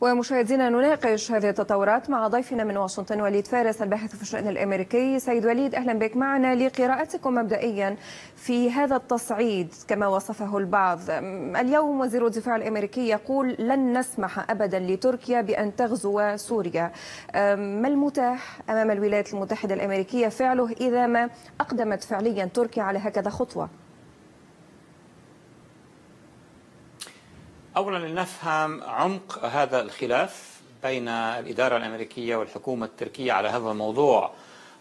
ومشاهدينا نناقش هذه التطورات مع ضيفنا من واشنطن وليد فارس الباحث في الشأن الأمريكي. سيد وليد أهلا بك معنا. لقراءتكم مبدئيا في هذا التصعيد كما وصفه البعض اليوم، وزير الدفاع الأمريكي يقول لن نسمح أبدا لتركيا بأن تغزو سوريا، ما المتاح أمام الولايات المتحدة الأمريكية فعله إذا ما أقدمت فعليا تركيا على هكذا خطوة؟ أولا لنفهم عمق هذا الخلاف بين الإدارة الأمريكية والحكومة التركية على هذا الموضوع.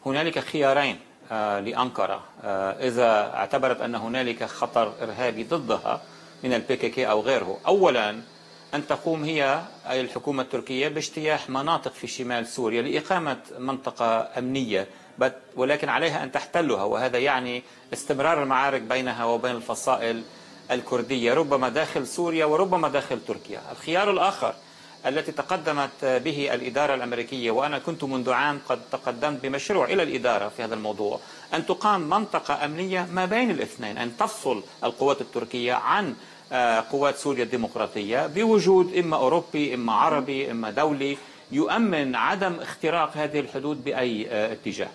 هنالك خيارين لأنقرة إذا اعتبرت أن هنالك خطر إرهابي ضدها من الPKK أو غيره. أولا أن تقوم هي أي الحكومة التركية باجتياح مناطق في شمال سوريا لإقامة منطقة أمنية، ولكن عليها أن تحتلها، وهذا يعني استمرار المعارك بينها وبين الفصائل الكردية ربما داخل سوريا وربما داخل تركيا. الخيار الآخر التي تقدمت به الإدارة الأمريكية، وأنا كنت منذ عام قد تقدمت بمشروع إلى الإدارة في هذا الموضوع، أن تقام منطقة أمنية ما بين الاثنين، أن تفصل القوات التركية عن قوات سوريا الديمقراطية بوجود إما أوروبي إما عربي إما دولي يؤمن عدم اختراق هذه الحدود بأي اتجاه.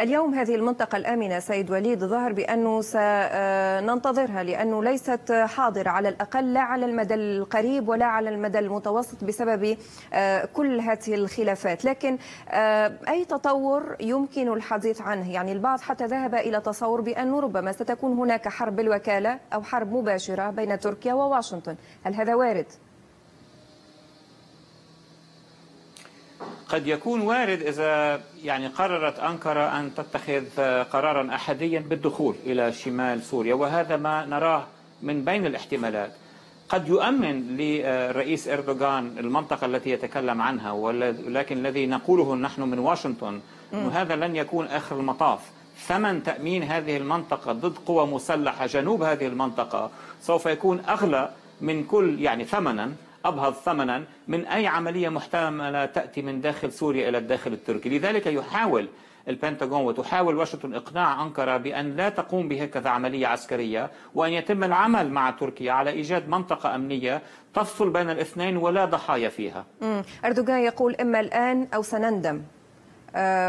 اليوم هذه المنطقة الآمنة سيد وليد ظهر بأنه سننتظرها لأنه ليست حاضرة على الأقل، لا على المدى القريب ولا على المدى المتوسط بسبب كل هذه الخلافات، لكن أي تطور يمكن الحديث عنه. يعني البعض حتى ذهب إلى تصور بأنه ربما ستكون هناك حرب بالوكالة أو حرب مباشرة بين تركيا وواشنطن، هل هذا وارد؟ قد يكون وارد إذا يعني قررت أنقرة أن تتخذ قرارا أحاديا بالدخول إلى شمال سوريا، وهذا ما نراه من بين الاحتمالات. قد يؤمن للرئيس أردوغان المنطقة التي يتكلم عنها، ولكن الذي نقوله نحن من واشنطن أن هذا لن يكون آخر المطاف. ثمن تأمين هذه المنطقة ضد قوى مسلحة جنوب هذه المنطقة سوف يكون أغلى من كل يعني ثمنا، أبهض ثمنا من أي عملية محتملة تأتي من داخل سوريا إلى الداخل التركي. لذلك يحاول البنتاغون وتحاول واشنطن إقناع أنقرة بأن لا تقوم بهكذا عملية عسكرية، وأن يتم العمل مع تركيا على إيجاد منطقة أمنية تفصل بين الاثنين ولا ضحايا فيها. أردوغان يقول إما الآن أو سنندم،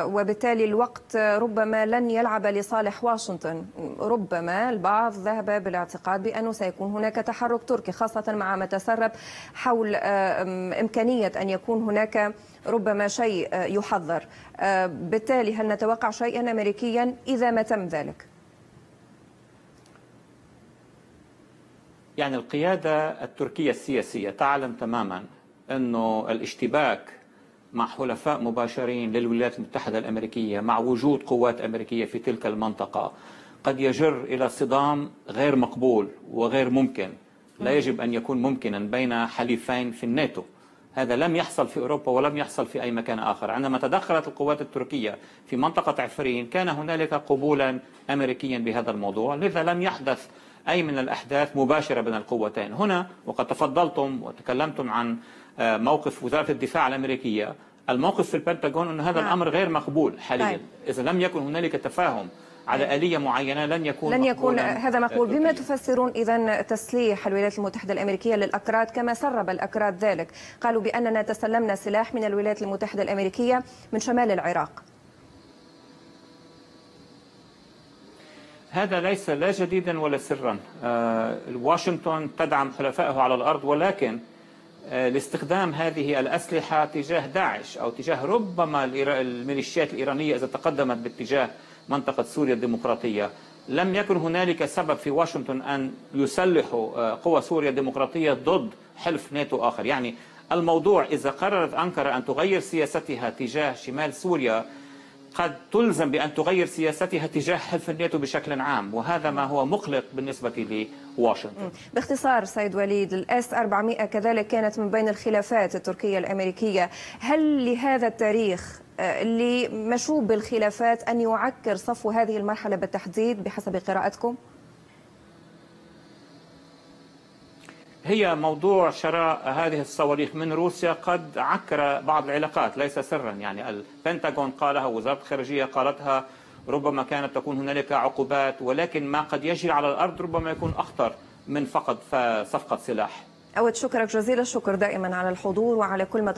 وبالتالي الوقت ربما لن يلعب لصالح واشنطن. ربما البعض ذهب بالاعتقاد بأنه سيكون هناك تحرك تركي، خاصة مع ما تسرب حول إمكانية أن يكون هناك ربما شيء يحظر. بالتالي هل نتوقع شيئا أمريكيا إذا ما تم ذلك؟ يعني القيادة التركية السياسية تعلم تماما أنه الاشتباك مع حلفاء مباشرين للولايات المتحدة الأمريكية مع وجود قوات أمريكية في تلك المنطقة قد يجر إلى صدام غير مقبول وغير ممكن، لا يجب أن يكون ممكنا، بين حليفين في الناتو. هذا لم يحصل في أوروبا ولم يحصل في أي مكان آخر. عندما تدخلت القوات التركية في منطقة عفرين كان هنالك قبولا أمريكيا بهذا الموضوع، لذا لم يحدث أي من الأحداث مباشرة بين القوتين هنا. وقد تفضلتم وتكلمتم عن موقف وزارة الدفاع الأمريكية، الموقف في البنتاغون أن هذا الأمر غير مقبول حاليا. إذا لم يكن هنالك تفاهم على آلية معينة لن يكون هذا مقبول. بما تفسرون إذن تسليح الولايات المتحدة الأمريكية للأكراد كما سرب الأكراد ذلك، قالوا بأننا تسلمنا سلاح من الولايات المتحدة الأمريكية من شمال العراق؟ هذا ليس لا جديدا ولا سرا. واشنطن تدعم حلفائه على الأرض، ولكن لاستخدام هذه الأسلحة تجاه داعش أو تجاه ربما الميليشيات الإيرانية إذا تقدمت باتجاه منطقة سوريا الديمقراطية، لم يكن هنالك سبب في واشنطن أن يسلحوا قوى سوريا الديمقراطية ضد حلف ناتو آخر. يعني الموضوع إذا قررت أنقرة أن تغير سياستها تجاه شمال سوريا قد تلزم بأن تغير سياستها تجاه حلف الناتو بشكل عام، وهذا ما هو مقلق بالنسبة لواشنطن. باختصار سيد وليد، الإس 400 كذلك كانت من بين الخلافات التركية الأمريكية، هل لهذا التاريخ اللي مشوب بالخلافات أن يعكر صفو هذه المرحلة بالتحديد بحسب قراءتكم؟ هي موضوع شراء هذه الصواريخ من روسيا قد عكر بعض العلاقات، ليس سرا. يعني البنتاغون قالها، وزارة الخارجية قالتها، ربما كانت تكون هنالك عقوبات، ولكن ما قد يجري على الأرض ربما يكون أخطر من فقط صفقة سلاح. أود شكرك جزيل الشكر دائما على الحضور وعلى كل ما